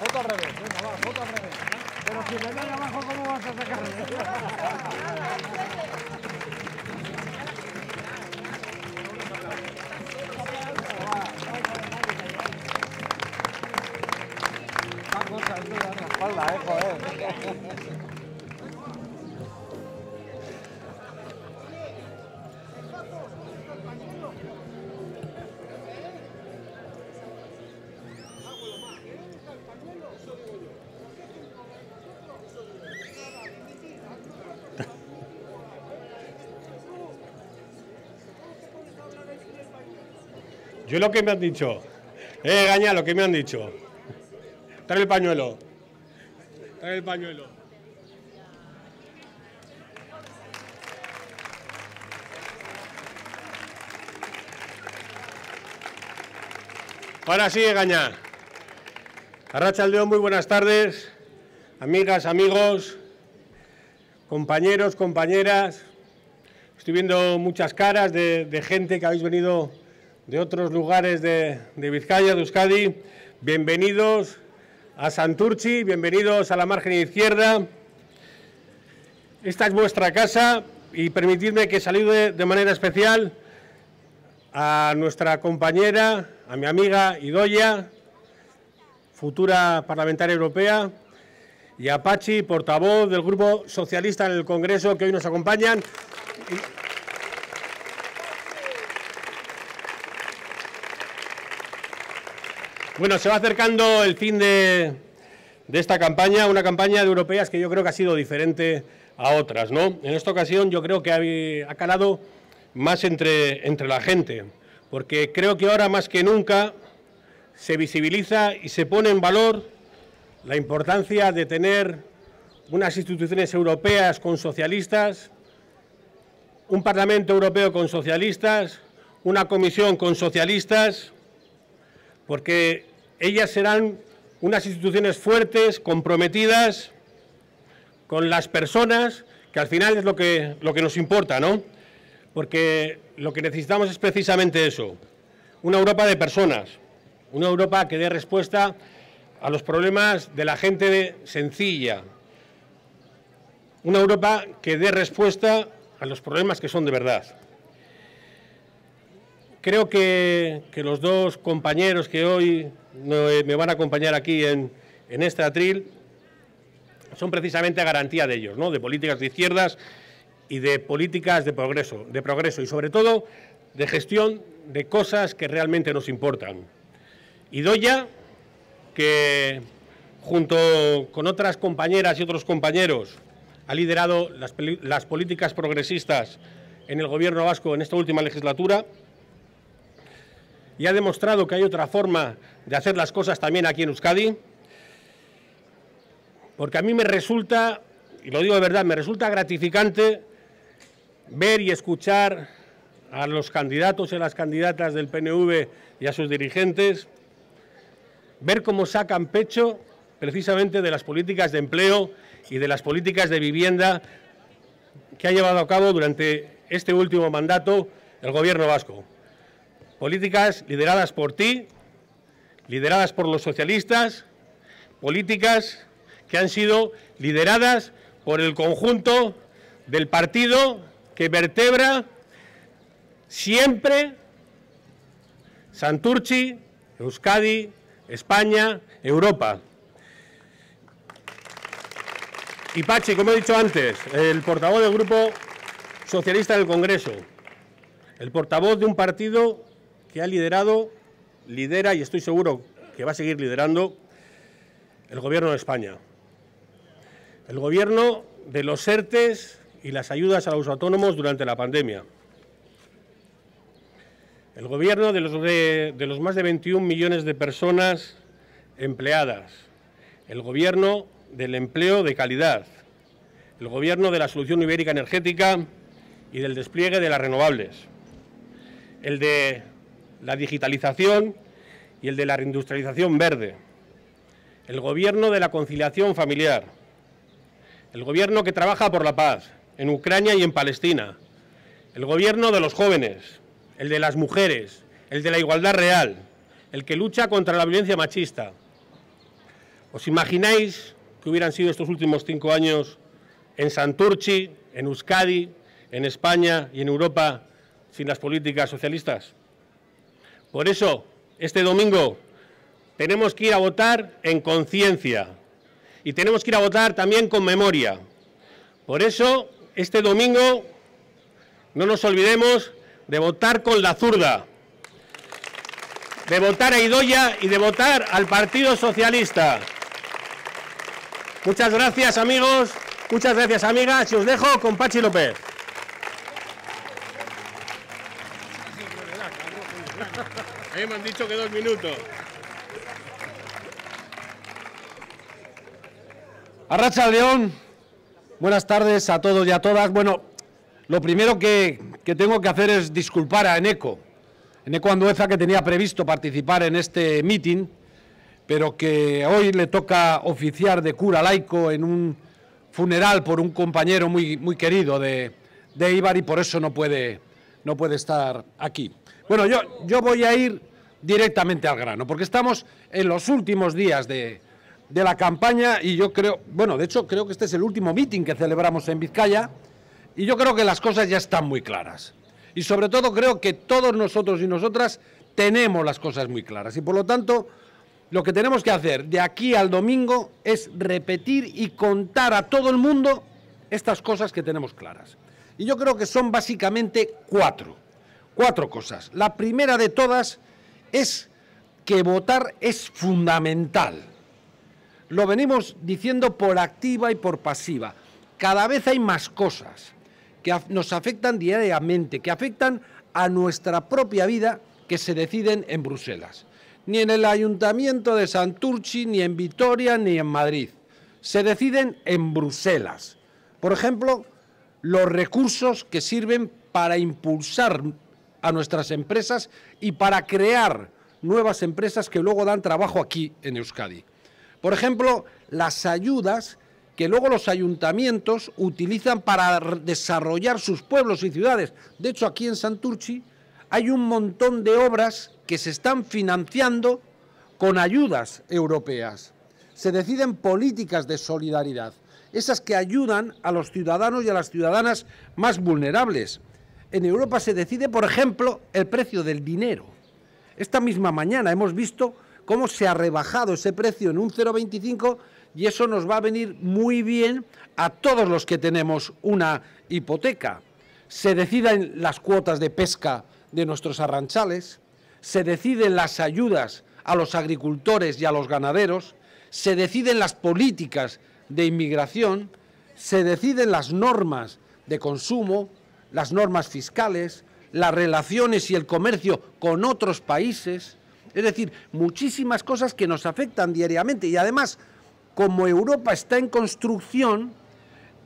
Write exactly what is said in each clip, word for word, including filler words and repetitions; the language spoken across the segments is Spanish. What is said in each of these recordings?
Voto al revés, venga, va, voto al revés. Pero si le dan abajo, ¿cómo vas a sacar? Espalda, eh, joder. Yo lo que me han dicho, eh, Gaña, lo que me han dicho. Trae el pañuelo. Trae el pañuelo. Ahora sí, Gañá. Arratsaldeón, muy buenas tardes. Amigas, amigos, compañeros, compañeras. Estoy viendo muchas caras de, de gente que habéis venido de otros lugares de, de Vizcaya, de Euskadi. Bienvenidos a Santurtzi, bienvenidos a la margen izquierda. Esta es vuestra casa y permitidme que salude de manera especial a nuestra compañera, a mi amiga Idoia, futura parlamentaria europea, y a Patxi, portavoz del Grupo Socialista en el Congreso, que hoy nos acompañan. Bueno, se va acercando el fin de, de esta campaña, una campaña de europeas que yo creo que ha sido diferente a otras, ¿no? En esta ocasión yo creo que ha, ha calado más entre, entre la gente, porque creo que ahora más que nunca se visibiliza y se pone en valor la importancia de tener unas instituciones europeas con socialistas, un Parlamento Europeo con socialistas, una comisión con socialistas, porque ellas serán unas instituciones fuertes, comprometidas con las personas, que al final es lo que, lo que nos importa, ¿no? Porque lo que necesitamos es precisamente eso, una Europa de personas, una Europa que dé respuesta a los problemas de la gente sencilla, una Europa que dé respuesta a los problemas que son de verdad. Creo que, que los dos compañeros que hoy me van a acompañar aquí en, en este atril son precisamente garantía de ellos, ¿no? De políticas de izquierdas y de políticas de progreso, de progreso y sobre todo de gestión de cosas que realmente nos importan. Idoia, que junto con otras compañeras y otros compañeros ha liderado las, las políticas progresistas en el Gobierno vasco en esta última legislatura, y ha demostrado que hay otra forma de hacer las cosas también aquí en Euskadi, porque a mí me resulta, y lo digo de verdad, me resulta gratificante ver y escuchar a los candidatos y a las candidatas del P N V y a sus dirigentes, ver cómo sacan pecho precisamente de las políticas de empleo y de las políticas de vivienda que ha llevado a cabo durante este último mandato el Gobierno vasco. Políticas lideradas por ti, lideradas por los socialistas, políticas que han sido lideradas por el conjunto del partido que vertebra siempre Santurtzi, Euskadi, España, Europa. Y Patxi, como he dicho antes, el portavoz del Grupo Socialista del Congreso, el portavoz de un partido que ha liderado, lidera y estoy seguro que va a seguir liderando el Gobierno de España. El Gobierno de los ERTES y las ayudas a los autónomos durante la pandemia. El Gobierno de los, de, de los más de veintiún millones de personas empleadas. El Gobierno del empleo de calidad. El Gobierno de la solución ibérica energética y del despliegue de las renovables. El de la digitalización y el de la reindustrialización verde, el Gobierno de la conciliación familiar, el Gobierno que trabaja por la paz en Ucrania y en Palestina, el Gobierno de los jóvenes, el de las mujeres, el de la igualdad real, el que lucha contra la violencia machista, ¿Os imagináis que hubieran sido estos últimos cinco años en Santurtzi, en Euskadi, en España y en Europa sin las políticas socialistas? Por eso, este domingo tenemos que ir a votar en conciencia y tenemos que ir a votar también con memoria. Por eso, este domingo no nos olvidemos de votar con la zurda, de votar a Idoia y de votar al Partido Socialista. Muchas gracias, amigos, muchas gracias, amigas, y os dejo con Patxi López. Eh, me han dicho que dos minutos. Arratsaldeon, buenas tardes a todos y a todas. Bueno, lo primero que, que tengo que hacer es disculpar a Eneko. Eneko Andueza, que tenía previsto participar en este meeting, pero que hoy le toca oficiar de cura laico en un funeral por un compañero muy, muy querido de, de Eibar, y por eso no puede, no puede estar aquí. Bueno, yo, yo voy a ir directamente al grano, porque estamos en los últimos días de, de la campaña y yo creo, bueno, de hecho creo que este es el último meeting que celebramos en Vizcaya y yo creo que las cosas ya están muy claras. Y sobre todo creo que todos nosotros y nosotras tenemos las cosas muy claras y por lo tanto lo que tenemos que hacer de aquí al domingo es repetir y contar a todo el mundo estas cosas que tenemos claras. Y yo creo que son básicamente cuatro. Cuatro cosas. La primera de todas es que votar es fundamental. Lo venimos diciendo por activa y por pasiva. Cada vez hay más cosas que nos afectan diariamente, que afectan a nuestra propia vida, que se deciden en Bruselas. Ni en el Ayuntamiento de Santurtzi, ni en Vitoria, ni en Madrid. Se deciden en Bruselas. Por ejemplo, los recursos que sirven para impulsar a nuestras empresas y para crear nuevas empresas que luego dan trabajo aquí en Euskadi. Por ejemplo, las ayudas que luego los ayuntamientos utilizan para desarrollar sus pueblos y ciudades. De hecho, aquí en Santurtzi hay un montón de obras que se están financiando con ayudas europeas. Se deciden políticas de solidaridad, esas que ayudan a los ciudadanos y a las ciudadanas más vulnerables. En Europa se decide, por ejemplo, el precio del dinero. Esta misma mañana hemos visto cómo se ha rebajado ese precio en un cero coma veinticinco y eso nos va a venir muy bien a todos los que tenemos una hipoteca. Se deciden las cuotas de pesca de nuestros arranchales, se deciden las ayudas a los agricultores y a los ganaderos, se deciden las políticas de inmigración, se deciden las normas de consumo, las normas fiscales, las relaciones y el comercio con otros países, es decir, muchísimas cosas que nos afectan diariamente y además, como Europa está en construcción,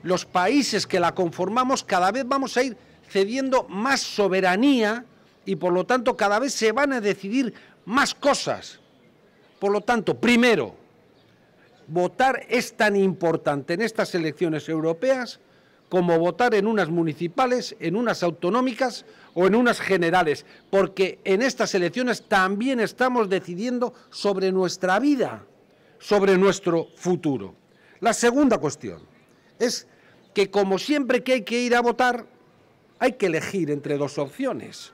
los países que la conformamos cada vez vamos a ir cediendo más soberanía y por lo tanto cada vez se van a decidir más cosas. Por lo tanto, primero, votar es tan importante en estas elecciones europeas como votar en unas municipales, en unas autonómicas o en unas generales, porque en estas elecciones también estamos decidiendo sobre nuestra vida, sobre nuestro futuro. La segunda cuestión es que, como siempre que hay que ir a votar, hay que elegir entre dos opciones.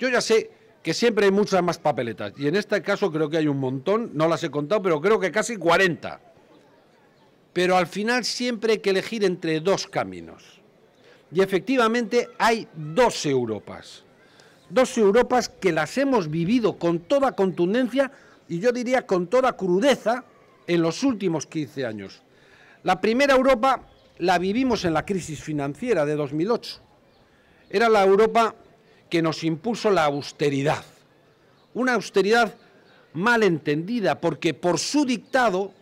Yo ya sé que siempre hay muchas más papeletas, y en este caso creo que hay un montón, no las he contado, pero creo que casi cuarenta. Pero al final siempre hay que elegir entre dos caminos. Y efectivamente hay dos Europas. Dos Europas que las hemos vivido con toda contundencia y yo diría con toda crudeza en los últimos quince años. La primera Europa la vivimos en la crisis financiera de dos mil ocho. Era la Europa que nos impuso la austeridad. Una austeridad mal entendida porque por su dictado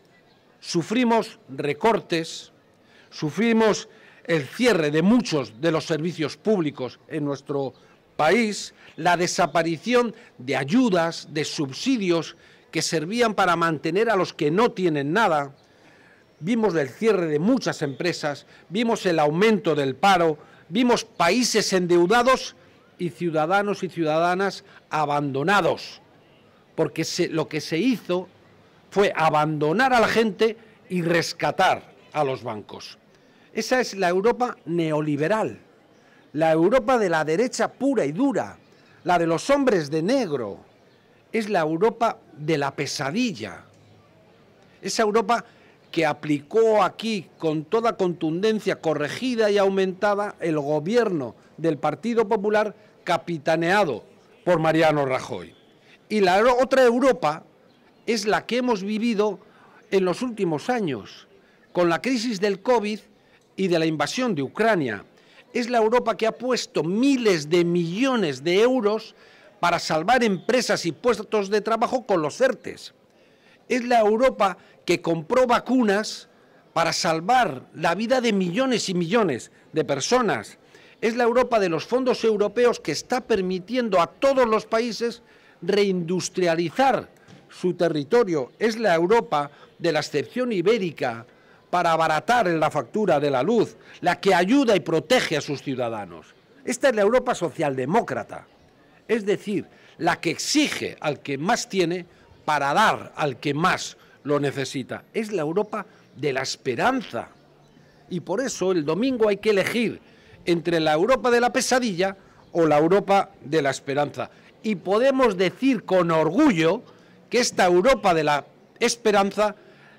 sufrimos recortes, sufrimos el cierre de muchos de los servicios públicos en nuestro país, la desaparición de ayudas, de subsidios que servían para mantener a los que no tienen nada. Vimos el cierre de muchas empresas, vimos el aumento del paro, vimos países endeudados y ciudadanos y ciudadanas abandonados, porque se, lo que se hizo fue abandonar a la gente y rescatar a los bancos. Esa es la Europa neoliberal, la Europa de la derecha pura y dura, la de los hombres de negro, es la Europa de la pesadilla. Esa Europa que aplicó aquí con toda contundencia corregida y aumentada el gobierno del Partido Popular capitaneado por Mariano Rajoy. Y la otra Europa es la que hemos vivido en los últimos años, con la crisis del COVID y de la invasión de Ucrania. Es la Europa que ha puesto miles de millones de euros para salvar empresas y puestos de trabajo con los ERTES. Es la Europa que compró vacunas para salvar la vida de millones y millones de personas. Es la Europa de los fondos europeos que está permitiendo a todos los países reindustrializar su territorio. Es la Europa de la excepción ibérica para abaratar en la factura de la luz, la que ayuda y protege a sus ciudadanos. Esta es la Europa socialdemócrata, es decir, la que exige al que más tiene para dar al que más lo necesita. Es la Europa de la esperanza. Y por eso el domingo hay que elegir entre la Europa de la pesadilla o la Europa de la esperanza. Y podemos decir con orgullo que esta Europa de la esperanza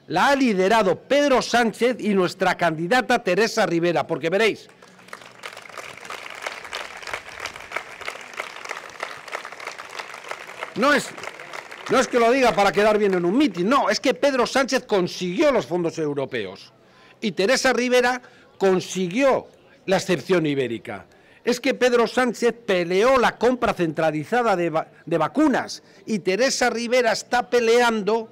la ha liderado Pedro Sánchez y nuestra candidata Teresa Ribera, porque veréis, no es, no es que lo diga para quedar bien en un mitin, no, es que Pedro Sánchez consiguió los fondos europeos y Teresa Ribera consiguió la excepción ibérica. Es que Pedro Sánchez peleó la compra centralizada de, va de vacunas y Teresa Ribera está peleando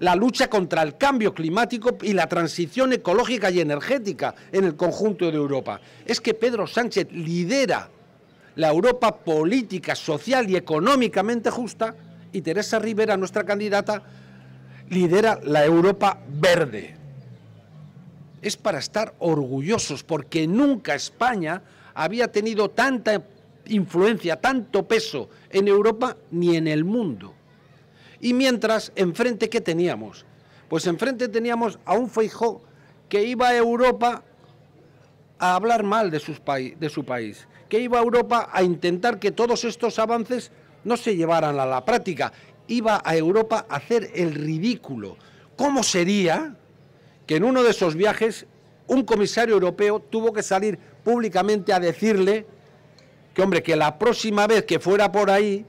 la lucha contra el cambio climático y la transición ecológica y energética en el conjunto de Europa. Es que Pedro Sánchez lidera la Europa política, social y económicamente justa y Teresa Ribera, nuestra candidata, lidera la Europa verde. Es para estar orgullosos porque nunca España había tenido tanta influencia, tanto peso en Europa ni en el mundo. Y mientras, enfrente, ¿qué teníamos? Pues enfrente teníamos a un Feijóo que iba a Europa a hablar mal de, sus pa de su país, que iba a Europa a intentar que todos estos avances no se llevaran a la práctica, iba a Europa a hacer el ridículo. ¿Cómo sería que en uno de esos viajes un comisario europeo tuvo que salir públicamente a decirle que, hombre, que la próxima vez que fuera por ahí,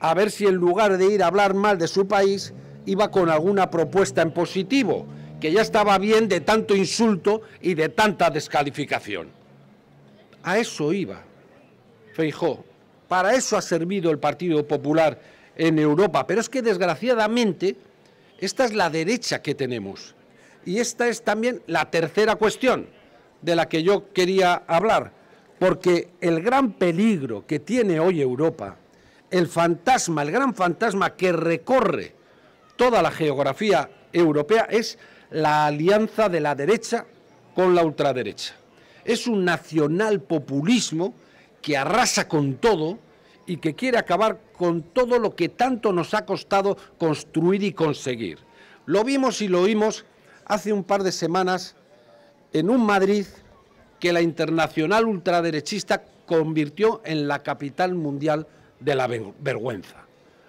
a ver si en lugar de ir a hablar mal de su país, iba con alguna propuesta en positivo, que ya estaba bien de tanto insulto y de tanta descalificación? A eso iba Feijóo, para eso ha servido el Partido Popular en Europa, pero es que desgraciadamente esta es la derecha que tenemos. Y esta es también la tercera cuestión de la que yo quería hablar, porque el gran peligro que tiene hoy Europa, el fantasma, el gran fantasma que recorre toda la geografía europea es la alianza de la derecha con la ultraderecha. Es un nacional populismo que arrasa con todo y que quiere acabar con todo lo que tanto nos ha costado construir y conseguir. Lo vimos y lo oímos hace un par de semanas en un Madrid que la internacional ultraderechista convirtió en la capital mundial de la vergüenza.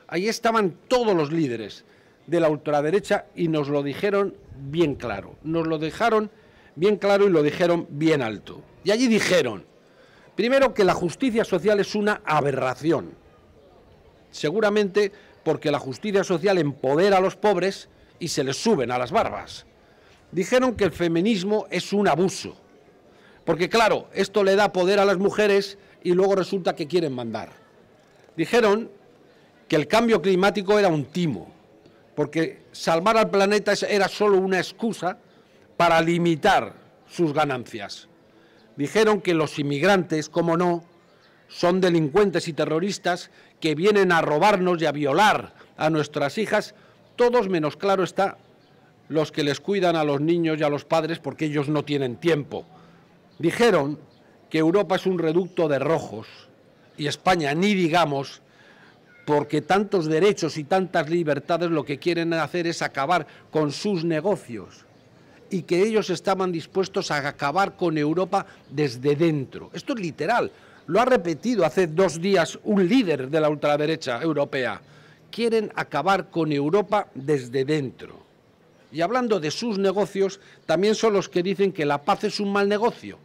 Ahí estaban todos los líderes de la ultraderecha y nos lo dijeron bien claro, nos lo dejaron bien claro y lo dijeron bien alto. Y allí dijeron, primero, que la justicia social es una aberración, seguramente porque la justicia social empodera a los pobres y se les suben a las barbas. Dijeron que el feminismo es un abuso, porque claro, esto le da poder a las mujeres y luego resulta que quieren mandar. Dijeron que el cambio climático era un timo, porque salvar al planeta era solo una excusa para limitar sus ganancias. Dijeron que los inmigrantes, como no, son delincuentes y terroristas que vienen a robarnos y a violar a nuestras hijas, todos menos, claro está, los que les cuidan a los niños y a los padres porque ellos no tienen tiempo. Dijeron que Europa es un reducto de rojos, y España, ni digamos, porque tantos derechos y tantas libertades lo que quieren hacer es acabar con sus negocios, y que ellos estaban dispuestos a acabar con Europa desde dentro. Esto es literal, lo ha repetido hace dos días un líder de la ultraderecha europea. Quieren acabar con Europa desde dentro. Y hablando de sus negocios, también son los que dicen que la paz es un mal negocio,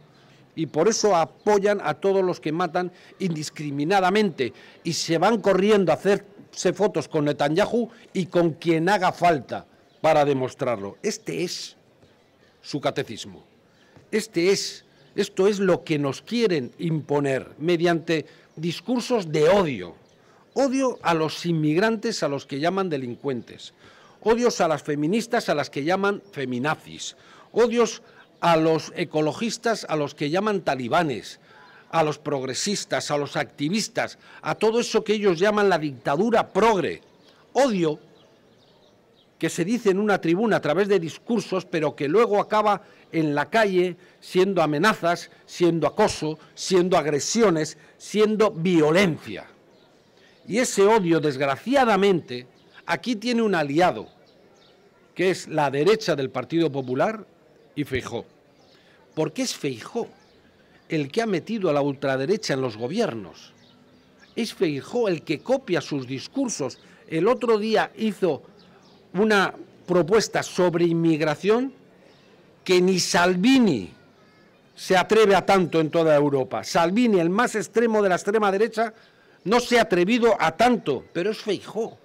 y por eso apoyan a todos los que matan indiscriminadamente y se van corriendo a hacerse fotos con Netanyahu y con quien haga falta para demostrarlo. Este es su catecismo. Este es, esto es lo que nos quieren imponer mediante discursos de odio. Odio a los inmigrantes, a los que llaman delincuentes. Odios a las feministas, a las que llaman feminazis. Odios a los ecologistas, a los que llaman talibanes, a los progresistas, a los activistas, a todo eso que ellos llaman la dictadura progre. Odio que se dice en una tribuna a través de discursos, pero que luego acaba en la calle siendo amenazas, siendo acoso, siendo agresiones, siendo violencia. Y ese odio, desgraciadamente, aquí tiene un aliado, que es la derecha del Partido Popular y Feijóo. Porque es Feijóo el que ha metido a la ultraderecha en los gobiernos. Es Feijóo el que copia sus discursos. El otro día hizo una propuesta sobre inmigración que ni Salvini se atreve a tanto en toda Europa. Salvini, el más extremo de la extrema derecha, no se ha atrevido a tanto, pero es Feijóo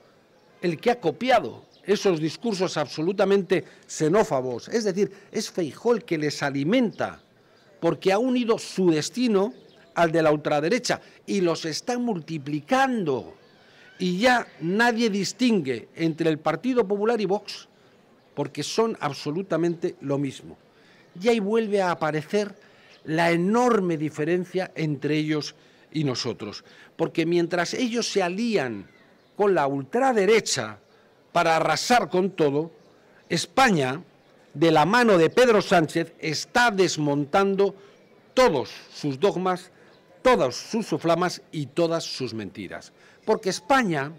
el que ha copiado esos discursos absolutamente xenófobos. Es decir, es Feijóo el que les alimenta, porque ha unido su destino al de la ultraderecha y los está multiplicando. Y ya nadie distingue entre el Partido Popular y Vox, porque son absolutamente lo mismo. Y ahí vuelve a aparecer la enorme diferencia entre ellos y nosotros, porque mientras ellos se alían con la ultraderecha para arrasar con todo, España, de la mano de Pedro Sánchez, está desmontando todos sus dogmas, todas sus soflamas y todas sus mentiras. Porque España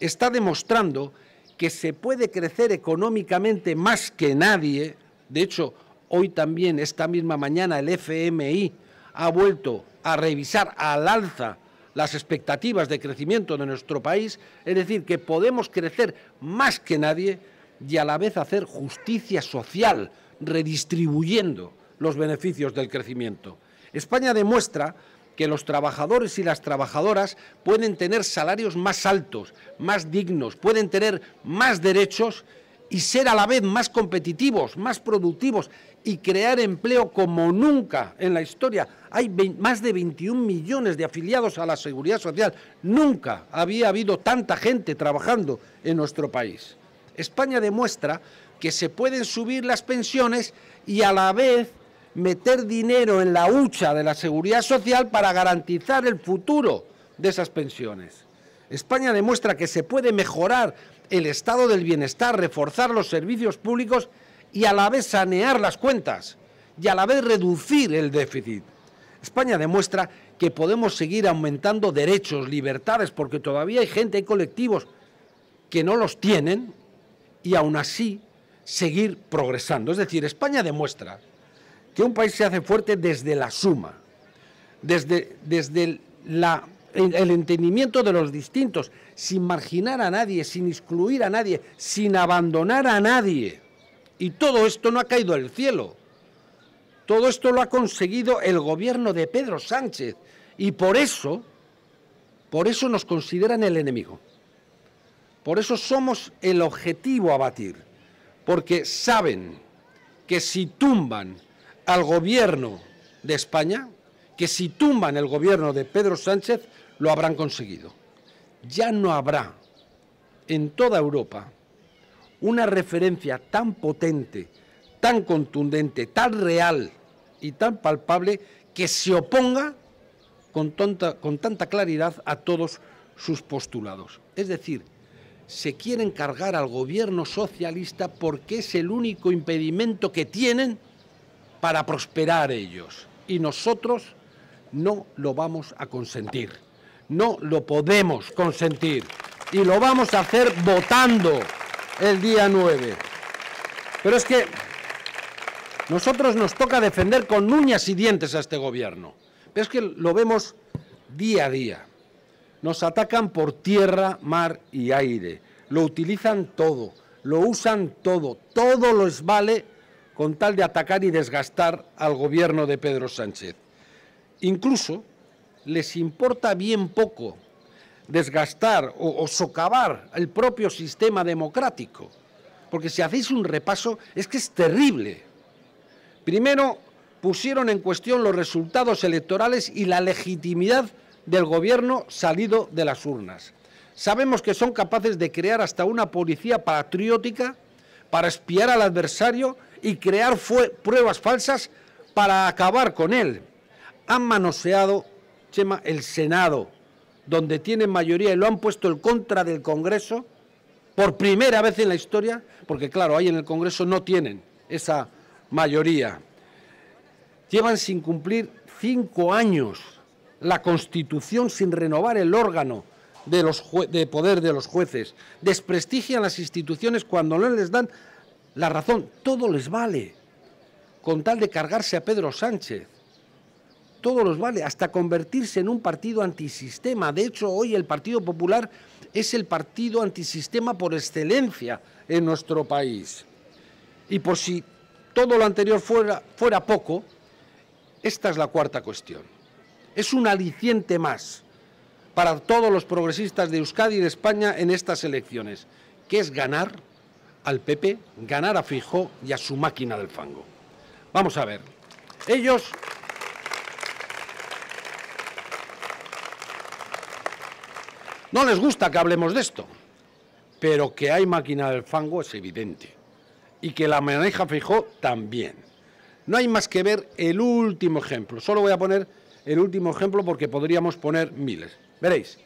está demostrando que se puede crecer económicamente más que nadie. De hecho, hoy también, esta misma mañana, el F M I ha vuelto a revisar al alza las expectativas de crecimiento de nuestro país. Es decir, que podemos crecer más que nadie y a la vez hacer justicia social, redistribuyendo los beneficios del crecimiento. España demuestra que los trabajadores y las trabajadoras pueden tener salarios más altos, más dignos, pueden tener más derechos y ser a la vez más competitivos, más productivos y crear empleo como nunca en la historia. Hay más de veintiún millones de afiliados a la Seguridad Social. Nunca había habido tanta gente trabajando en nuestro país. España demuestra que se pueden subir las pensiones y a la vez meter dinero en la hucha de la Seguridad Social para garantizar el futuro de esas pensiones. España demuestra que se puede mejorar el estado del bienestar, reforzar los servicios públicos y a la vez sanear las cuentas y a la vez reducir el déficit. España demuestra que podemos seguir aumentando derechos, libertades, porque todavía hay gente, hay colectivos que no los tienen y aún así seguir progresando. Es decir, España demuestra que un país se hace fuerte desde la suma, desde, desde la, el, el entendimiento de los distintos, sin marginar a nadie, sin excluir a nadie, sin abandonar a nadie. Y todo esto no ha caído del cielo. Todo esto lo ha conseguido el gobierno de Pedro Sánchez. Y por eso, por eso nos consideran el enemigo. Por eso somos el objetivo a batir. Porque saben que si tumban al gobierno de España, que si tumban el gobierno de Pedro Sánchez, lo habrán conseguido. Ya no habrá en toda Europa una referencia tan potente, tan contundente, tan real y tan palpable que se oponga con, tonta, con tanta claridad a todos sus postulados. Es decir, se quieren cargar al gobierno socialista porque es el único impedimento que tienen para prosperar ellos. Y nosotros no lo vamos a consentir. No lo podemos consentir. y lo vamos a hacer votando el día nueve. Pero es que nosotros nos toca defender con uñas y dientes a este gobierno. Pero es que lo vemos día a día. Nos atacan por tierra, mar y aire. Lo utilizan todo, lo usan todo, todo les vale con tal de atacar y desgastar al gobierno de Pedro Sánchez. Incluso les importa bien poco desgastar o, o socavar el propio sistema democrático, porque si hacéis un repaso es que es terrible. Primero pusieron en cuestión los resultados electorales y la legitimidad del gobierno salido de las urnas. Sabemos que son capaces de crear hasta una policía patriótica para espiar al adversario y crear pruebas falsas para acabar con él. Han manoseado, Chema, el Senado, donde tienen mayoría, y lo han puesto en contra del Congreso por primera vez en la historia, porque claro, ahí en el Congreso no tienen esa mayoría. Llevan sin cumplir cinco años la Constitución, sin renovar el órgano De, los de poder de los jueces, desprestigian las instituciones cuando no les dan la razón, todo les vale, con tal de cargarse a Pedro Sánchez, todo les vale, hasta convertirse en un partido antisistema. De hecho, hoy el Partido Popular es el partido antisistema por excelencia en nuestro país. Y por si todo lo anterior fuera, fuera poco, esta es la cuarta cuestión, es un aliciente más para todos los progresistas de Euskadi y de España en estas elecciones, que es ganar al P P, ganar a Feijóo y a su máquina del fango. Vamos a ver, ellos, no les gusta que hablemos de esto, pero que hay máquina del fango es evidente, y que la maneja Feijóo también. No hay más que ver el último ejemplo, solo voy a poner el último ejemplo porque podríamos poner miles. Veréis,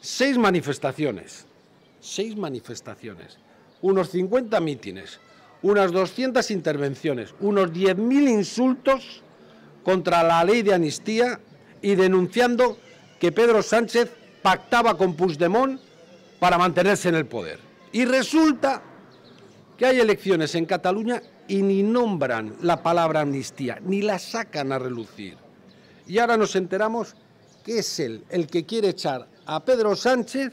seis manifestaciones, seis manifestaciones, unos cincuenta mítines, unas doscientas intervenciones, unos diez mil insultos contra la ley de amnistía y denunciando que Pedro Sánchez pactaba con Puigdemont para mantenerse en el poder. Y resulta que hay elecciones en Cataluña y ni nombran la palabra amnistía, ni la sacan a relucir. Y ahora nos enteramos que es él el que quiere echar a Pedro Sánchez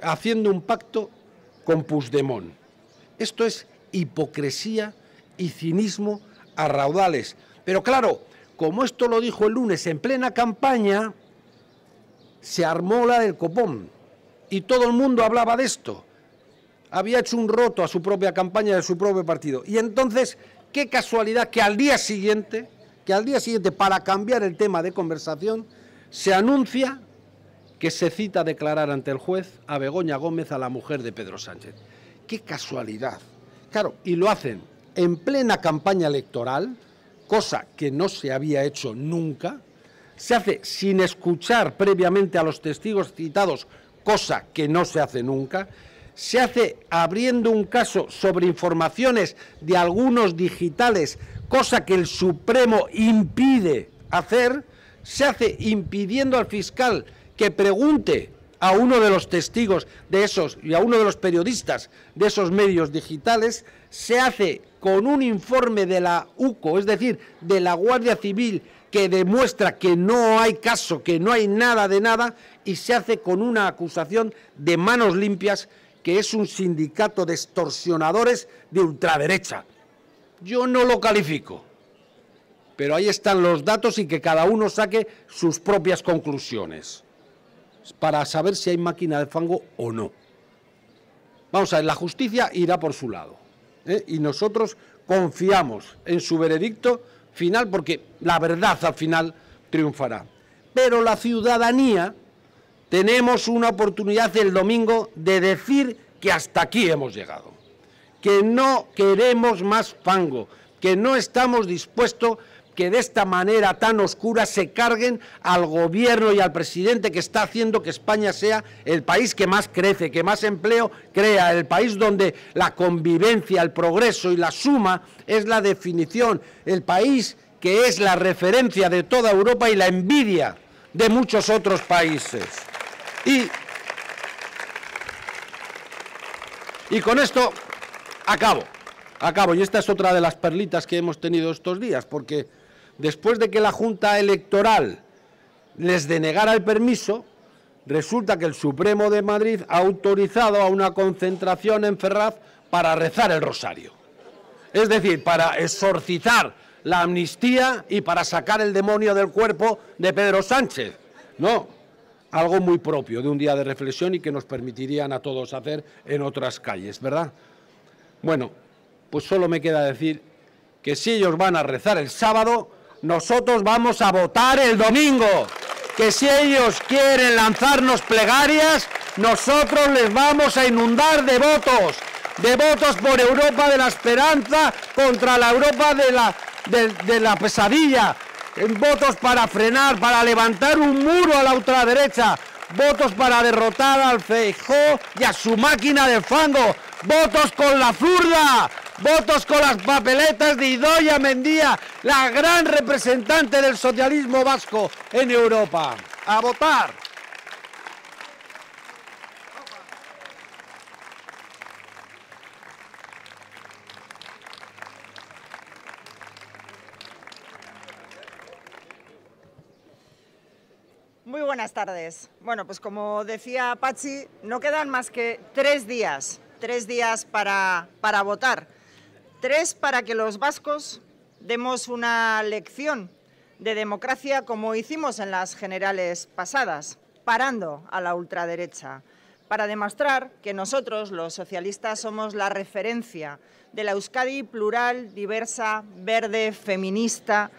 haciendo un pacto con Puigdemont. Esto es hipocresía y cinismo a raudales. Pero claro, como esto lo dijo el lunes en plena campaña, se armó la del copón y todo el mundo hablaba de esto. Había hecho un roto a su propia campaña de su propio partido. Y entonces, qué casualidad que al día siguiente, que al día siguiente, para cambiar el tema de conversación, se anuncia que se cita a declarar ante el juez a Begoña Gómez, a la mujer de Pedro Sánchez. ¡Qué casualidad! Claro, y lo hacen en plena campaña electoral, cosa que no se había hecho nunca. Se hace sin escuchar previamente a los testigos citados, cosa que no se hace nunca. Se hace abriendo un caso sobre informaciones de algunos digitales, cosa que el Supremo impide hacer. Se hace impidiendo al fiscal que pregunte a uno de los testigos de esos y a uno de los periodistas de esos medios digitales. Se hace con un informe de la U C O, es decir, de la Guardia Civil, que demuestra que no hay caso, que no hay nada de nada, y se hace con una acusación de manos limpias, que es un sindicato de extorsionadores de ultraderecha. Yo no lo califico, pero ahí están los datos y que cada uno saque sus propias conclusiones para saber si hay máquina de fango o no. Vamos a ver, la justicia irá por su lado, ¿eh? Y nosotros confiamos en su veredicto final, porque la verdad al final triunfará. Pero la ciudadanía tenemos una oportunidad el domingo de decir que hasta aquí hemos llegado, que no queremos más fango, que no estamos dispuestos que de esta manera tan oscura se carguen al gobierno y al presidente, que está haciendo que España sea el país que más crece, que más empleo crea, el país donde la convivencia, el progreso y la suma es la definición, el país que es la referencia de toda Europa y la envidia de muchos otros países. Y Y con esto acabo, acabo. Y esta es otra de las perlitas que hemos tenido estos días, porque después de que la Junta Electoral les denegara el permiso, resulta que el Supremo de Madrid ha autorizado a una concentración en Ferraz para rezar el rosario. Es decir, para exorcizar la amnistía y para sacar el demonio del cuerpo de Pedro Sánchez. No, algo muy propio de un día de reflexión y que nos permitirían a todos hacer en otras calles, ¿verdad? Bueno, pues solo me queda decir que si ellos van a rezar el sábado, nosotros vamos a votar el domingo. Que si ellos quieren lanzarnos plegarias, nosotros les vamos a inundar de votos. De votos por Europa de la esperanza contra la Europa de la, de, de la pesadilla. Votos para frenar, para levantar un muro a la ultraderecha. Votos para derrotar al Feijóo y a su máquina de fango. Votos con la zurda. Votos con las papeletas de Idoia Mendía, la gran representante del socialismo vasco en Europa. ¡A votar! Muy buenas tardes. Bueno, pues como decía Patxi, no quedan más que tres días, tres días para, para votar. Tres, para que los vascos demos una lección de democracia como hicimos en las generales pasadas, parando a la ultraderecha, para demostrar que nosotros, los socialistas, somos la referencia de la Euskadi plural, diversa, verde, feminista,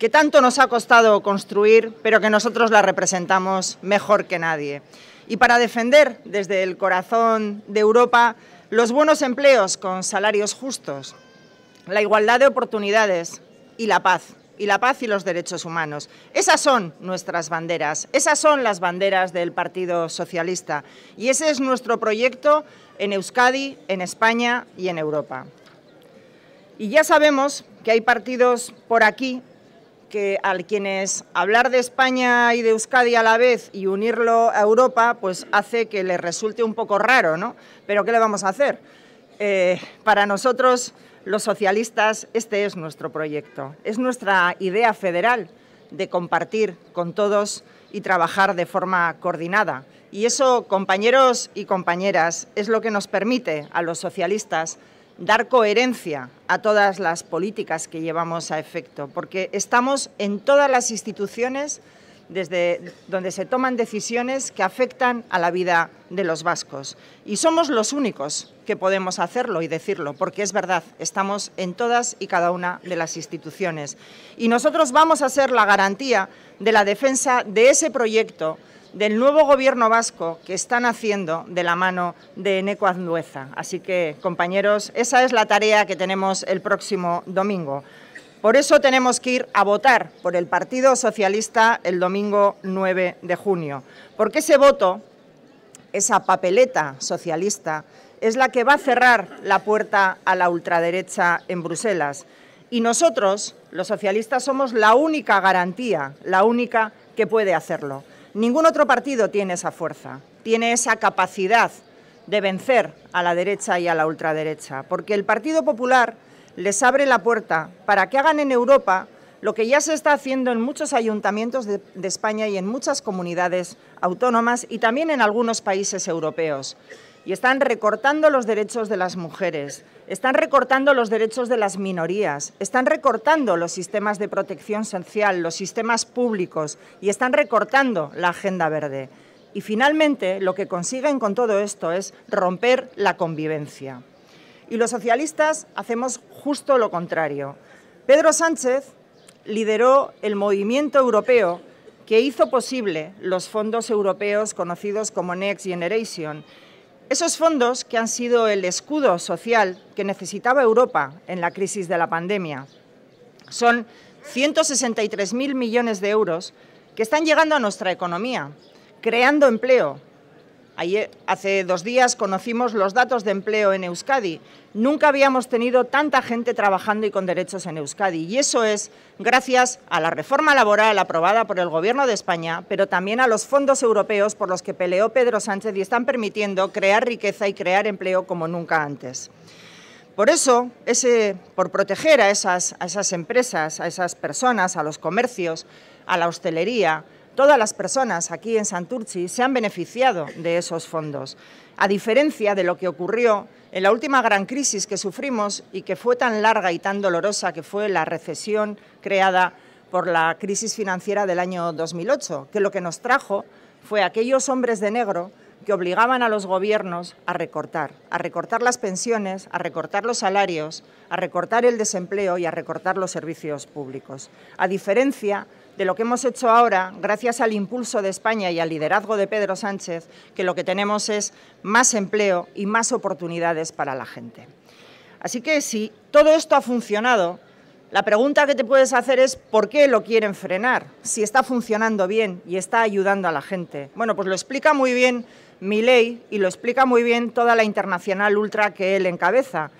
que tanto nos ha costado construir, pero que nosotros la representamos mejor que nadie. Y para defender desde el corazón de Europa los buenos empleos con salarios justos, la igualdad de oportunidades y la paz, y la paz y los derechos humanos. Esas son nuestras banderas, esas son las banderas del Partido Socialista y ese es nuestro proyecto en Euskadi, en España y en Europa. Y ya sabemos que hay partidos por aquí que a quienes hablar de España y de Euskadi a la vez y unirlo a Europa, pues hace que les resulte un poco raro, ¿no? Pero ¿qué le vamos a hacer? Eh, para nosotros, los socialistas, este es nuestro proyecto. Es nuestra idea federal de compartir con todos y trabajar de forma coordinada. Y eso, compañeros y compañeras, es lo que nos permite a los socialistas dar coherencia a todas las políticas que llevamos a efecto, porque estamos en todas las instituciones desde donde se toman decisiones que afectan a la vida de los vascos. Y somos los únicos que podemos hacerlo y decirlo, porque es verdad, estamos en todas y cada una de las instituciones. Y nosotros vamos a ser la garantía de la defensa de ese proyecto del nuevo gobierno vasco que están haciendo de la mano de Eneko Andueza. Así que, compañeros, esa es la tarea que tenemos el próximo domingo. Por eso tenemos que ir a votar por el Partido Socialista el domingo nueve de junio, porque ese voto, esa papeleta socialista, es la que va a cerrar la puerta a la ultraderecha en Bruselas. Y nosotros, los socialistas, somos la única garantía, la única que puede hacerlo. Ningún otro partido tiene esa fuerza, tiene esa capacidad de vencer a la derecha y a la ultraderecha, porque el Partido Popular les abre la puerta para que hagan en Europa lo que ya se está haciendo en muchos ayuntamientos de, de España y en muchas comunidades autónomas y también en algunos países europeos. Y están recortando los derechos de las mujeres, están recortando los derechos de las minorías, están recortando los sistemas de protección social, los sistemas públicos y están recortando la agenda verde. Y finalmente lo que consiguen con todo esto es romper la convivencia. Y los socialistas hacemos justo lo contrario. Pedro Sánchez lideró el movimiento europeo que hizo posible los fondos europeos conocidos como Next Generation. Esos fondos que han sido el escudo social que necesitaba Europa en la crisis de la pandemia. Son ciento sesenta y tres mil millones de euros que están llegando a nuestra economía, creando empleo, Ayer, hace dos días conocimos los datos de empleo en Euskadi. Nunca habíamos tenido tanta gente trabajando y con derechos en Euskadi. Y eso es gracias a la reforma laboral aprobada por el Gobierno de España, pero también a los fondos europeos por los que peleó Pedro Sánchez y están permitiendo crear riqueza y crear empleo como nunca antes. Por eso, ese, por proteger a esas, a esas empresas, a esas personas, a los comercios, a la hostelería, todas las personas aquí en Santurtzi se han beneficiado de esos fondos, a diferencia de lo que ocurrió en la última gran crisis que sufrimos y que fue tan larga y tan dolorosa, que fue la recesión creada por la crisis financiera del año dos mil ocho, que lo que nos trajo fue aquellos hombres de negro que obligaban a los gobiernos a recortar, a recortar las pensiones, a recortar los salarios, a recortar el desempleo y a recortar los servicios públicos. A diferencia de lo que hemos hecho ahora, gracias al impulso de España y al liderazgo de Pedro Sánchez, que lo que tenemos es más empleo y más oportunidades para la gente. Así que si todo esto ha funcionado, la pregunta que te puedes hacer es ¿por qué lo quieren frenar? Si está funcionando bien y está ayudando a la gente. Bueno, pues lo explica muy bien Milei y lo explica muy bien toda la internacional ultra que él encabeza.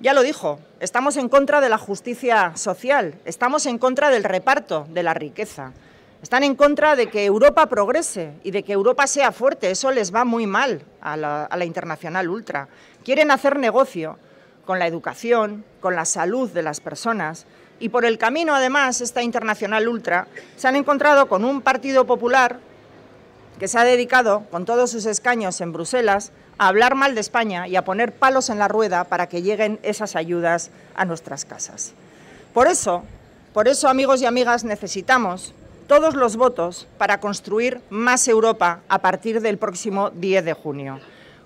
Ya lo dijo, estamos en contra de la justicia social, estamos en contra del reparto de la riqueza, están en contra de que Europa progrese y de que Europa sea fuerte, eso les va muy mal a la, a la internacional ultra. Quieren hacer negocio con la educación, con la salud de las personas. Y por el camino, además, esta internacional ultra se han encontrado con un Partido Popular que se ha dedicado, con todos sus escaños en Bruselas, a hablar mal de España y a poner palos en la rueda para que lleguen esas ayudas a nuestras casas. Por eso, por eso, amigos y amigas, necesitamos todos los votos para construir más Europa a partir del próximo diez de junio,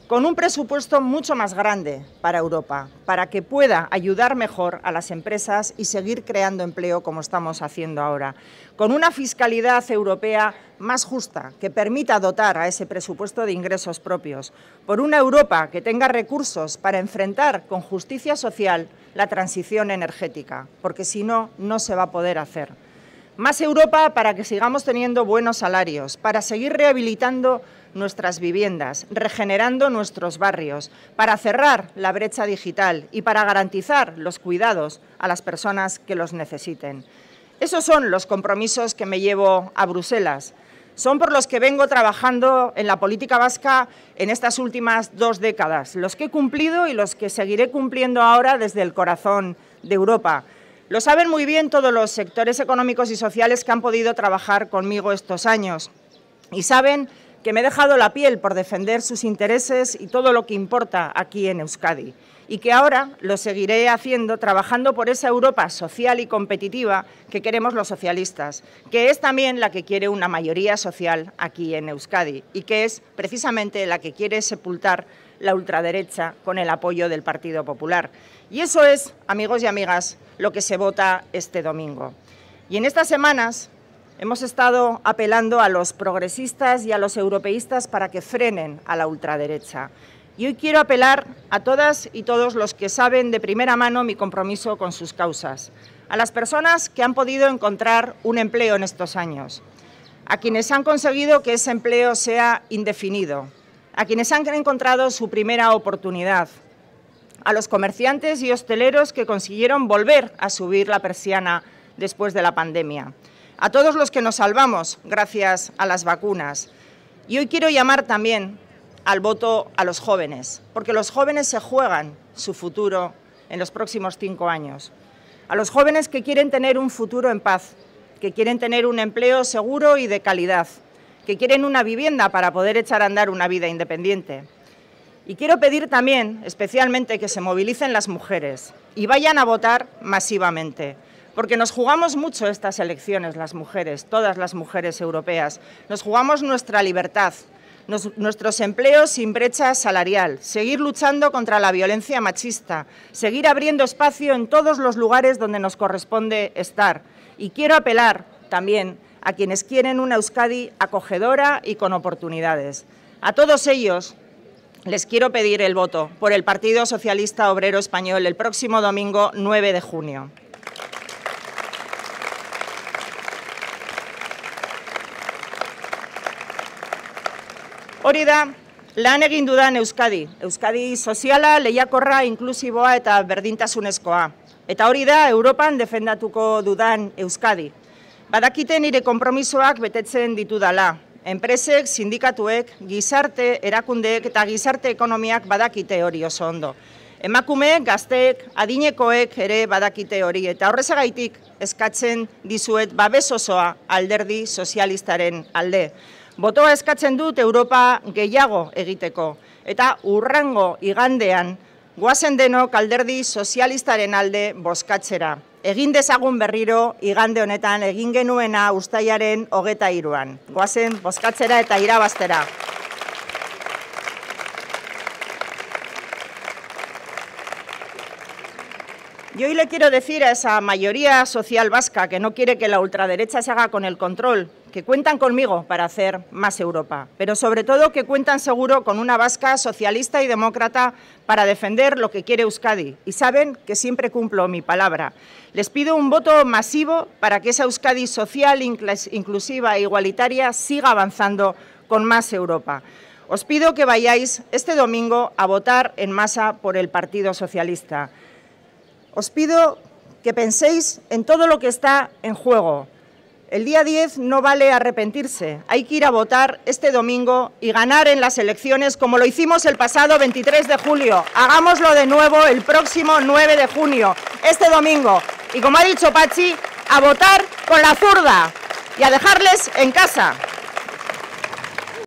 con un presupuesto mucho más grande para Europa, para que pueda ayudar mejor a las empresas y seguir creando empleo como estamos haciendo ahora, con una fiscalidad europea más justa, que permita dotar a ese presupuesto de ingresos propios, por una Europa que tenga recursos para enfrentar con justicia social la transición energética, porque si no, no se va a poder hacer. Más Europa para que sigamos teniendo buenos salarios, para seguir rehabilitando nuestras viviendas, regenerando nuestros barrios, para cerrar la brecha digital y para garantizar los cuidados a las personas que los necesiten. Esos son los compromisos que me llevo a Bruselas. Son por los que vengo trabajando en la política vasca en estas últimas dos décadas, los que he cumplido y los que seguiré cumpliendo ahora desde el corazón de Europa. Lo saben muy bien todos los sectores económicos y sociales que han podido trabajar conmigo estos años y saben que me he dejado la piel por defender sus intereses y todo lo que importa aquí en Euskadi, y que ahora lo seguiré haciendo trabajando por esa Europa social y competitiva que queremos los socialistas, que es también la que quiere una mayoría social aquí en Euskadi y que es precisamente la que quiere sepultar la ultraderecha con el apoyo del Partido Popular. Y eso es, amigos y amigas, lo que se vota este domingo. Y en estas semanas hemos estado apelando a los progresistas y a los europeístas para que frenen a la ultraderecha. Y hoy quiero apelar a todas y todos los que saben de primera mano mi compromiso con sus causas, a las personas que han podido encontrar un empleo en estos años, a quienes han conseguido que ese empleo sea indefinido, a quienes han encontrado su primera oportunidad, a los comerciantes y hosteleros que consiguieron volver a subir la persiana después de la pandemia, a todos los que nos salvamos gracias a las vacunas. Y hoy quiero llamar también al voto a los jóvenes, porque los jóvenes se juegan su futuro en los próximos cinco años. A los jóvenes que quieren tener un futuro en paz, que quieren tener un empleo seguro y de calidad, que quieren una vivienda para poder echar a andar una vida independiente. Y quiero pedir también, especialmente, que se movilicen las mujeres y vayan a votar masivamente. Porque nos jugamos mucho estas elecciones, las mujeres, todas las mujeres europeas. Nos jugamos nuestra libertad, nos, nuestros empleos sin brecha salarial, seguir luchando contra la violencia machista, seguir abriendo espacio en todos los lugares donde nos corresponde estar. Y quiero apelar también a quienes quieren una Euskadi acogedora y con oportunidades. A todos ellos les quiero pedir el voto por el Partido Socialista Obrero Español el próximo domingo nueve de junio. Hori da, Lan egin dudan Euskadi, Euskadi soziala, lehiakorra, inklusiboa eta berdintasunezkoa. Eta hori da Europan defendatuko dudan Euskadi. Badakite nire konpromisoak betetzen ditudala. Enpresek, sindikatuek, gizarte erakundeek eta gizarte ekonomiak badakite hori oso ondo. Emakumeek, gazteek, adinekoek ere badakite hori. Eta horrezagaitik eskatzen dizuet babes osoa alderdi sozialistaren alde. Botoa eskatzen dut Europa gehiago egiteko. Eta urrengo igandean goazen denok alderdi sozialistaren alde bozkatzera. Egin dezagun berriro igande honetan egin genuena uztailaren hogeita hiruan. Goazen bozkatzera eta irabaztera. Yo hoy le quiero decir a esa mayoría social vasca que no quiere que la ultraderecha se haga con el control, que cuentan conmigo para hacer más Europa, pero sobre todo que cuentan seguro con una vasca socialista y demócrata para defender lo que quiere Euskadi, y saben que siempre cumplo mi palabra. Les pido un voto masivo para que esa Euskadi social, inclusiva e igualitaria siga avanzando con más Europa. Os pido que vayáis este domingo a votar en masa por el Partido Socialista. Os pido que penséis en todo lo que está en juego. El día diez no vale arrepentirse. Hay que ir a votar este domingo y ganar en las elecciones como lo hicimos el pasado veintitrés de julio. Hagámoslo de nuevo el próximo nueve de junio, este domingo. Y como ha dicho Patxi, a votar con la zurda y a dejarles en casa.